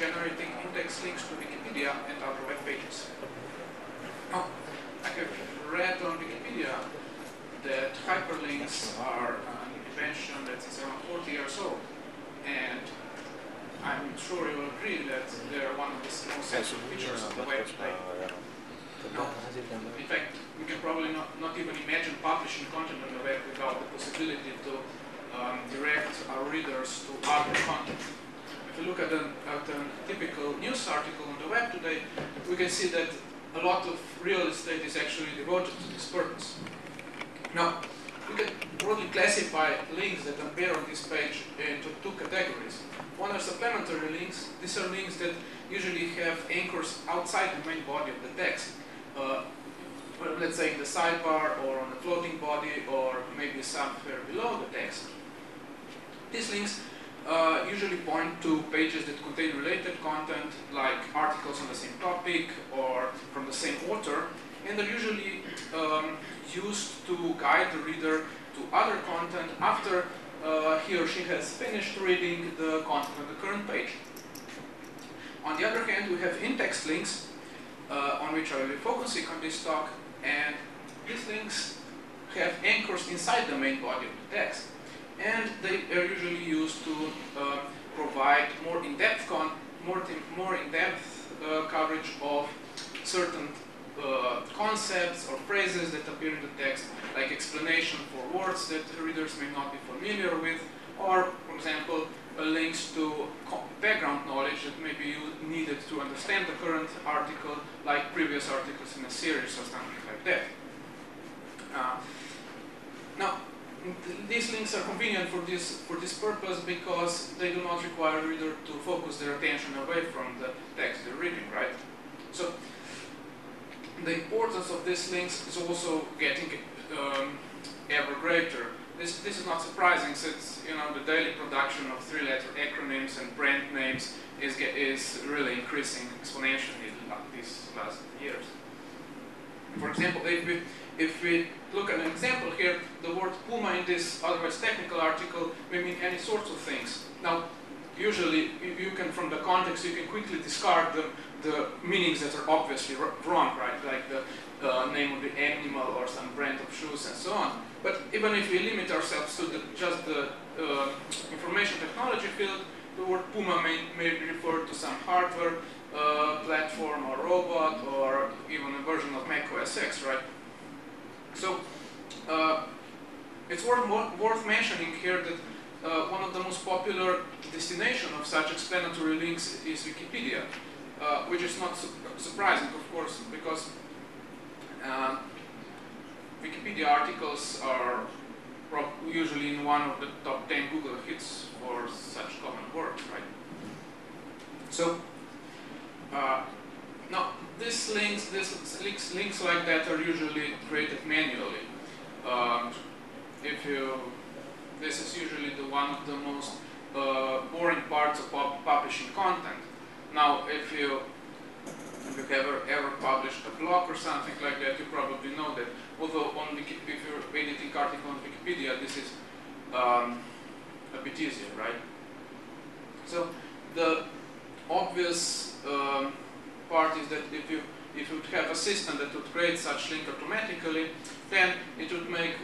generating index links to Wikipedia and other web pages. Now, I have read on Wikipedia that hyperlinks are an invention that is around 40 years old, and I'm sure you will agree that they are one of the most central features of the web today. No. In fact, we can probably not even imagine publishing content on the web without the possibility to direct our readers to other content. If you look at a typical news article on the web today, we can see that a lot of real estate is actually devoted to this purpose. Now, we can broadly classify links that appear on this page into two categories. One are supplementary links. These are links that usually have anchors outside the main body of the text. Let's say in the sidebar or on the floating body or maybe somewhere below the text. These links usually point to pages that contain related content like articles on the same topic or from the same author, and they're usually used to guide the reader to other content after he or she has finished reading the content on the current page. On the other hand, we have in-text links on which I will be focusing on this talk, and these links have anchors inside the main body of the text, and they are usually used to provide more in-depth coverage of certain concepts or phrases that appear in the text, like explanation for words that readers may not be familiar with, or, for example, links to background knowledge that may be needed to understand the current article, like previous articles in a series or something like that. Now, these links are convenient for this purpose because they do not require a reader to focus their attention away from the text they're reading, right? So, the importance of these links is also getting ever greater. This is not surprising, since the daily production of three-letter acronyms and brand names is really increasing exponentially in these last years. For example, if we look at an example here, the word Puma in this otherwise technical article may mean any sorts of things. Now, usually you can, from the context, you can quickly discard the meanings that are obviously wrong, right? Like the name of the animal or some brand of shoes and so on. But even if we limit ourselves to just the information technology field, the word Puma may refer to some hardware platform or robot or even a version of Mac OS X, right? So it's worth mentioning here that one of the most popular destinations of such explanatory links is Wikipedia, which is not surprising, of course, because Wikipedia articles are usually in one of the top 10 Google hits for such common words, right? So, now these links like that are usually created manually. This is usually one of the most boring parts of publishing content. Now, if you have ever published a blog or something like that, you probably know that. Although if you're editing article on Wikipedia, this is a bit easier, right? So the obvious part is that if you have a system that would create such link automatically, then it would make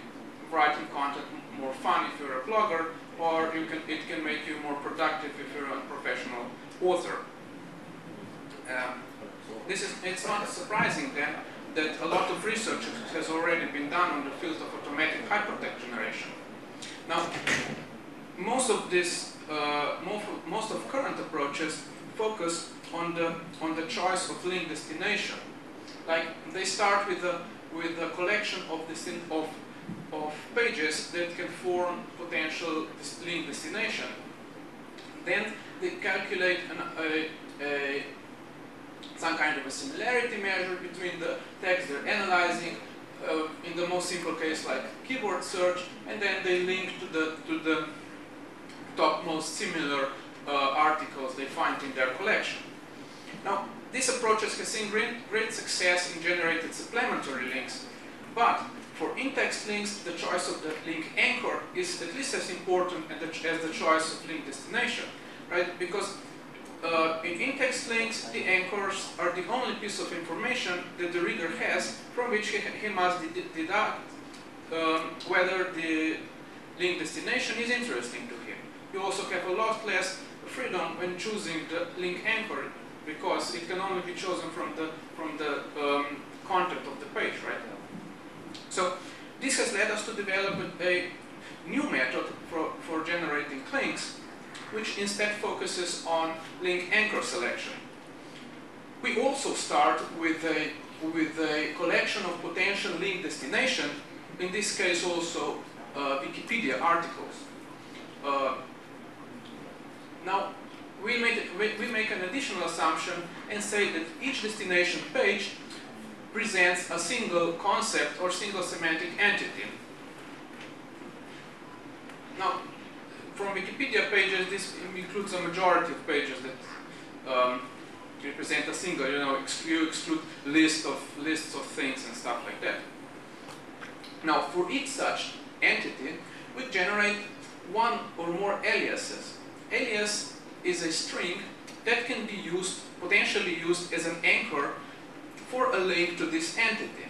writing content more fun if you're a blogger, or it can make you more productive if you're a professional author. It's not surprising then that a lot of research has already been done on the field of automatic hypertext generation. Now, most of current approaches focus on the choice of link destination. Like, they start with a collection of pages that can form potential link destination. Then they calculate some kind of a similarity measure between the text they're analyzing, in the most simple case like keyword search, and then they link to the topmost similar articles they find in their collection. Now, these approaches have seen great success in generated supplementary links, but for in-text links, the choice of the link anchor is at least as important as the choice of link destination, right? Because In in-text links, the anchors are the only piece of information that the reader has from which he must deduct whether the link destination is interesting to him. You also have a lot less freedom when choosing the link anchor, because it can only be chosen from the content of the page, right? So this has led us to develop a new method for generating links, which instead focuses on link anchor selection. We also start with a collection of potential link destinations, in this case also Wikipedia articles. Now, we make an additional assumption and say that each destination page presents a single concept or single semantic entity. Now, from Wikipedia pages, this includes a majority of pages that represent a single, you know, exclude lists of things and stuff like that. Now, for each such entity, we generate one or more aliases. Alias is a string that can be used, potentially used as an anchor for a link to this entity.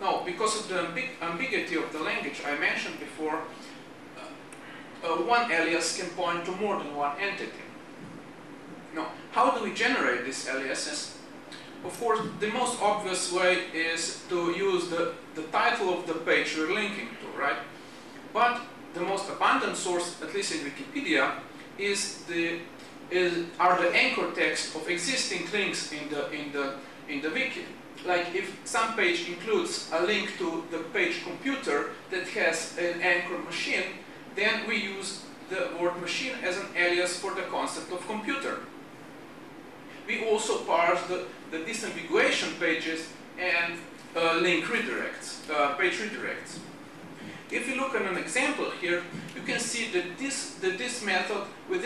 Now, because of the ambiguity of the language I mentioned before, one alias can point to more than one entity. Now, how do we generate these aliases? Of course, the most obvious way is to use the title of the page we're linking to, right? But the most abundant source, at least in Wikipedia, are the anchor text of existing links in the wiki. Like if some page includes a link to the page computer that has an anchor machine, then we use the word machine as an alias for the concept of computer. We also parse the disambiguation pages and page redirects. If you look at an example here, you can see that with this method we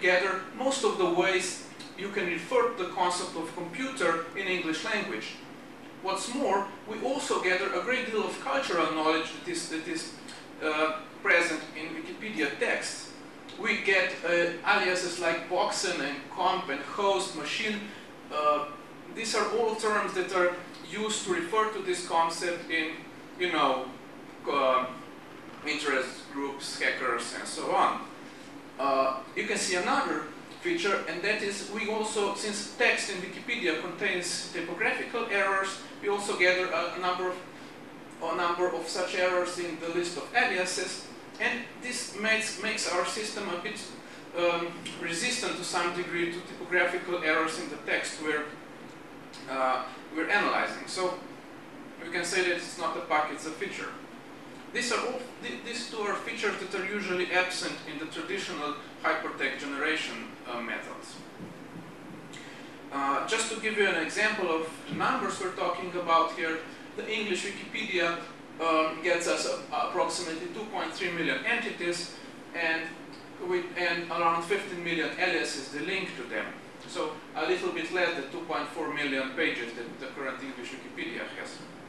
gather most of the ways you can refer to the concept of computer in English language. What's more, we also gather a great deal of cultural knowledge that is present in Wikipedia text. We get aliases like boxen and comp and host, machine. These are all terms that are used to refer to this concept in, you know, interest groups, hackers, and so on. You can see another feature, and that is we also, since text in Wikipedia contains typographical errors, we also gather a number of such errors in the list of aliases, and this makes our system a bit resistant to some degree to typographical errors in the text we're analyzing. So we can say that it's not a bug; it's a feature. These two are features that are usually absent in the traditional hypertext generation methods. Just to give you an example of the numbers we're talking about here, the English Wikipedia gets us approximately 2.3 million entities and around 15 million aliases that link to them. So a little bit less than 2.4 million pages that the current English Wikipedia has.